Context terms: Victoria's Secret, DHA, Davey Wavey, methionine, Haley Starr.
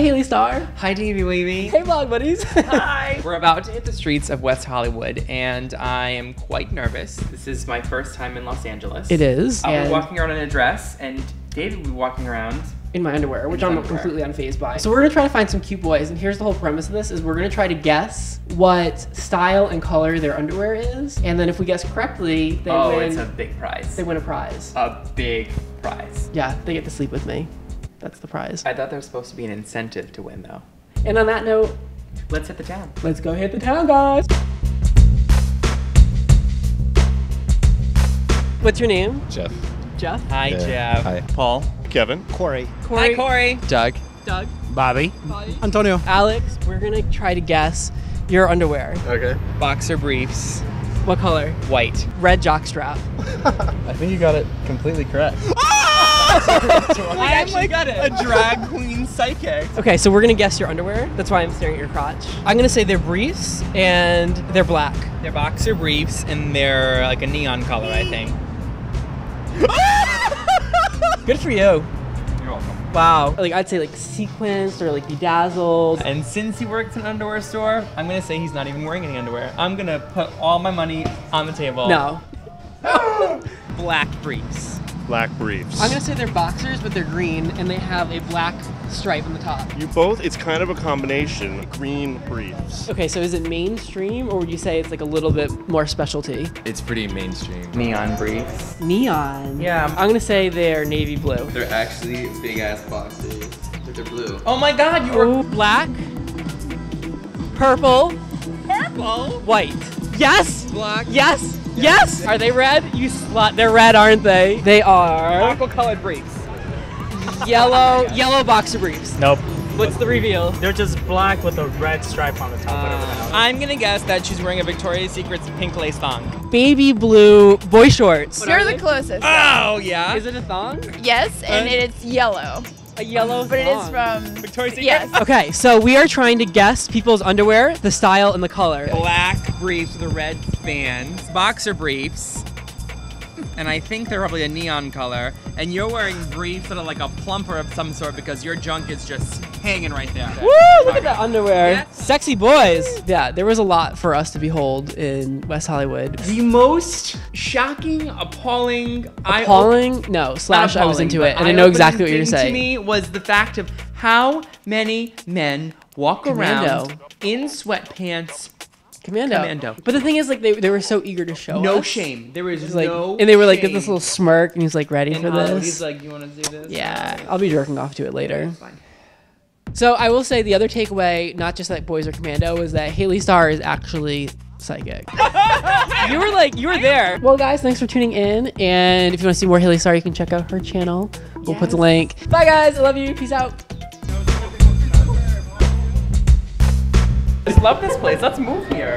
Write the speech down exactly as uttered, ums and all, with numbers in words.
Haley Starr. Hi, Davey Wavey. Hey, vlog buddies. Hi. We're about to hit the streets of West Hollywood, and I am quite nervous. This is my first time in Los Angeles. It is. I'll be walking around in a dress, and Davey will be walking around in my underwear, which I'm underwear. completely unfazed by. So we're gonna try to find some cute boys, and here's the whole premise of this, is we're gonna try to guess what style and color their underwear is, and then if we guess correctly, they oh, win. Oh, it's a big prize. They win a prize. A big prize. Yeah, they get to sleep with me. That's the prize. I thought there was supposed to be an incentive to win, though. And on that note, let's hit the town. Let's go hit the town, guys. What's your name? Jeff. Jeff? Hi, yeah. Jeff. Hi. Paul. Kevin. Corey. Corey. Hi, Corey. Doug. Doug. Bobby. Bobby. Antonio. Alex, we're gonna try to guess your underwear. Okay. Boxer briefs. What color? White. Red jockstrap. I think you got it completely correct. I am like got it. a drag queen psychic. Okay, so we're gonna guess your underwear. That's why I'm staring at your crotch. I'm gonna say they're briefs and they're black. They're boxer briefs and they're like a neon color, I think. Good for you. You're welcome. Wow. Like I'd say like sequenced or like bedazzled. And since he works in an underwear store, I'm gonna say he's not even wearing any underwear. I'm gonna put all my money on the table. No. Black briefs. Black briefs. I'm gonna say they're boxers, but they're green, and they have a black stripe on the top. You both, it's kind of a combination. Green briefs. Okay, so is it mainstream, or would you say it's like a little bit more specialty? It's pretty mainstream. Neon briefs. Neon? Yeah. I'm gonna say they're navy blue. They're actually big-ass boxers, but they're blue. Oh my god, you oh. were black, purple, purple, white. Yes! Black. Yes! Yes! Are they red? You slut. They're red, aren't they? They are. Aqua-colored briefs. Yellow, yeah. yellow boxer briefs. Nope. What's the reveal? They're just black with a red stripe on the top. Uh, I'm gonna guess that she's wearing a Victoria's Secret pink lace thong. Baby blue boy shorts. You're the closest. Oh, yeah. Is it a thong? Yes, and uh, it's yellow. A yellow But thong. It is from Victoria's Secret? Yes. Okay, so we are trying to guess people's underwear, the style, and the color. Black briefs with a red band, boxer briefs, and I think they're probably a neon color, and you're wearing briefs that are like a plumper of some sort because your junk is just hanging right there. Woo! Look at that underwear. Yes. Sexy boys. Yeah, there was a lot for us to behold in West Hollywood. The most shocking, appalling... Appalling? No, slash appalling, I was into it, and I know exactly what you're saying. To me was the fact of how many men walk Commando. around in sweatpants Commando. Commando. But the thing is, like, they, they were so eager to show No us. shame. There was, was like, no And they were, like, shame. this little smirk, and he's, like, ready and for this. And he's like, you want to do this? Yeah. I'll be jerking off to it later. Yeah, fine. So I will say the other takeaway, not just that boys are commando, was that Haley Starr is actually psychic. You were, like, you were there. Well, guys, thanks for tuning in. And if you want to see more Haley Starr, you can check out her channel. We'll yes. put the link. Bye, guys. I love you. Peace out. I love this place. Let's move here.